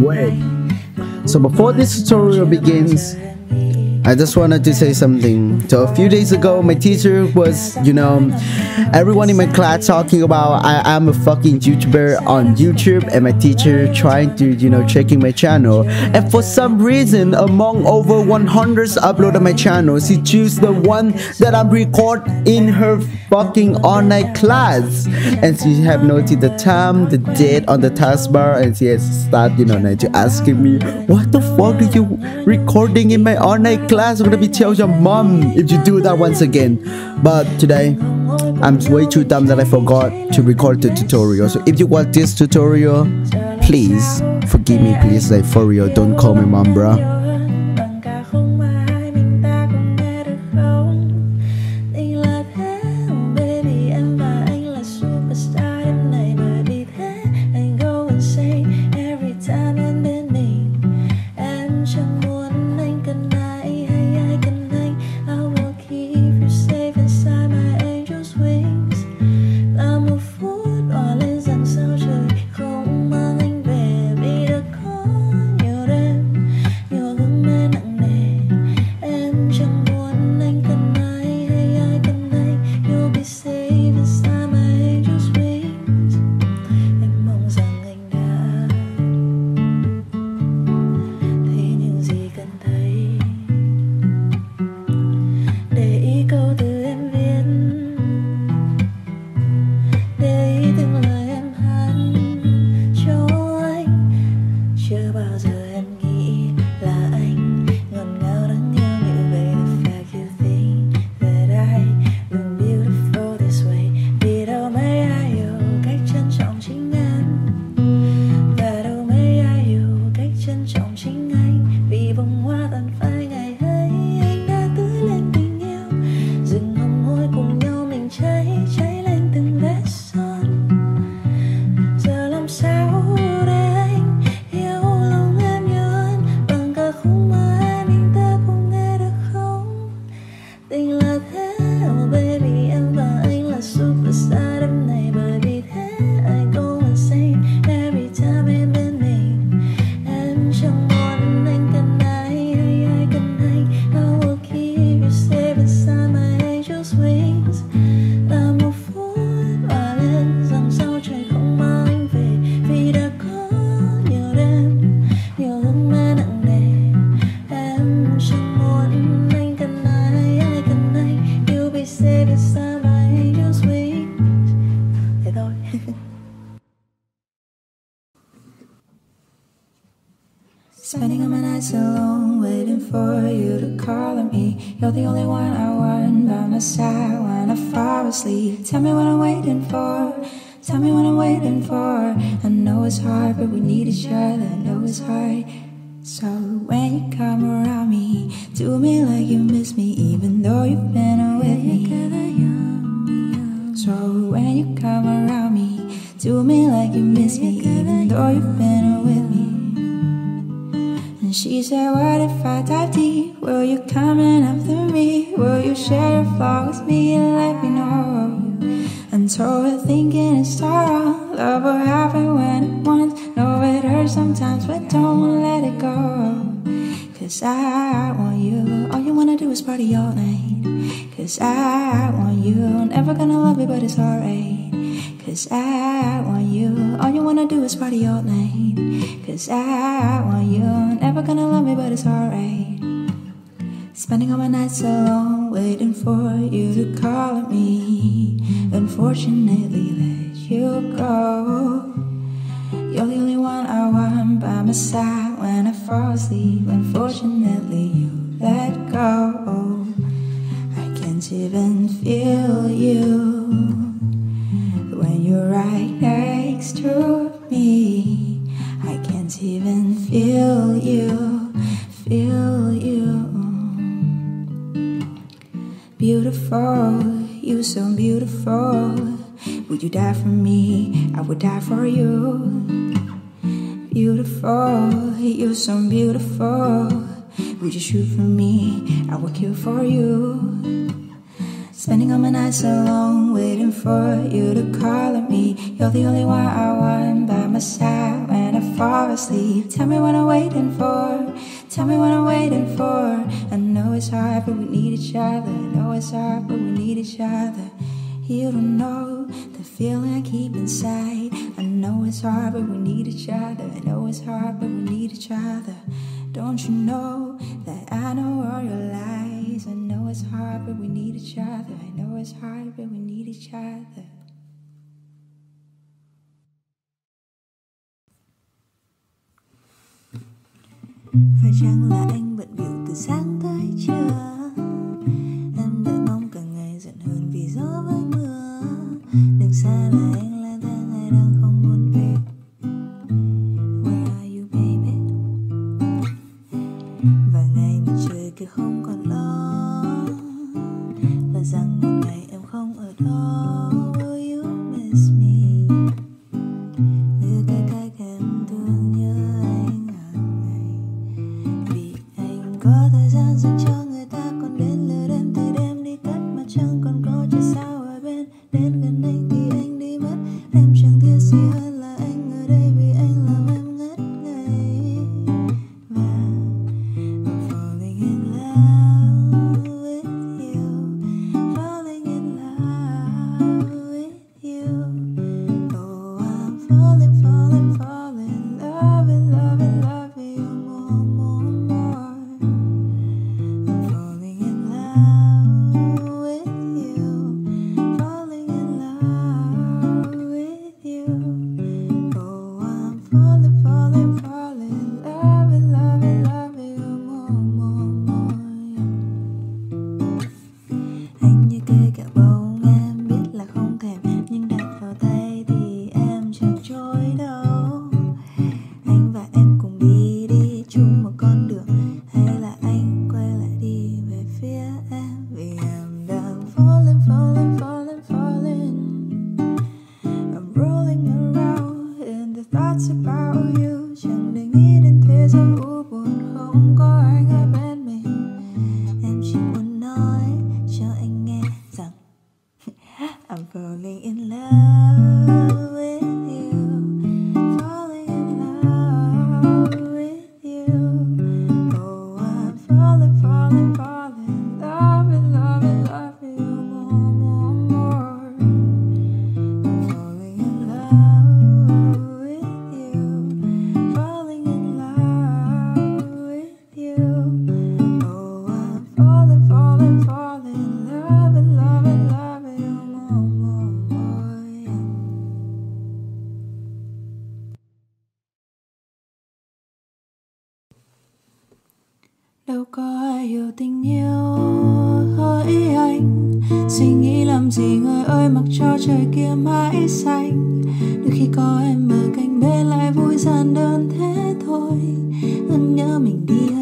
Wait, so before this tutorial begins, I just wanted to say something. So a few days ago, my teacher was, everyone in my class talking about I am a fucking YouTuber on YouTube, and my teacher trying to, checking my channel. And for some reason, among over 100 uploads on my channel, she chose the one that I'm recording in her fucking online class. And she have noted the time, the date on the taskbar, and she has started, asking me, what the fuck are you recording in my online class? I'm gonna be tell your mom if you do that once again. But today I'm way too dumb that I forgot to record the tutorial. So if you watch this tutorial, please forgive me, please, like, for real, don't call me mom, bruh. Spending all my nights alone, waiting for you to call on me. You're the only one I want by my side when I fall asleep. Tell me what I'm waiting for, tell me what I'm waiting for. I know it's hard, but we need each other, I know it's hard. So when you come around me, do me like you miss me, even though you've been away me. So when you come around me, do me like you miss me, even though you've been away me. She said, what if I dive deep? Will you come in after me? Will you share your flaw with me and let me know? And so we're thinking it's all wrong. Love will happen when it wants. No, it hurts sometimes, but don't let it go. Cause I want you. All you wanna do is party all night. Cause I want you. Never gonna love me, but it's alright. Cause I want you. All you wanna do is party all night. Cause I want you. Never gonna love me, but it's alright. Spending all my nights alone, waiting for you to call on me. Unfortunately, let you go. You're the only one I want by my side when I fall asleep. Unfortunately, you let go. I can't even feel you when you're right next to me. I can't even feel you, feel you. Beautiful, you so beautiful. Would you die for me? I would die for you. Beautiful, you so beautiful. Would you shoot for me? I would kill for you. Spending all my nights alone, waiting for you to call on me. You're the only one I want by my side when I fall asleep. Tell me what I'm waiting for, tell me what I'm waiting for. I know it's hard, but we need each other. I know it's hard, but we need each other. You don't know the feeling I keep inside. I know it's hard, but we need each other. I know it's hard, but we need each other. Don't you know that I know all your lies? I know it's hard, but we need each other. I know it's hard, but we need each other. Phải chăng là anh bận bịu từ sáng tới trưa? Em đợi mong cả ngày giận hơn vì gió với mưa. Đừng xa là anh lang thang, ai đang không muốn về. Where are you baby? Và ngày mặt trời kia không còn lo, và rằng một ngày em không ở đó. Will you miss me? Như cái cách em thương nhớ anh hàng ngày, vì anh có thời gian dành cho. Đâu có ai hiểu tình yêu hỡi anh. Suy nghĩ làm gì người ơi, mặc cho trời kia mãi xanh.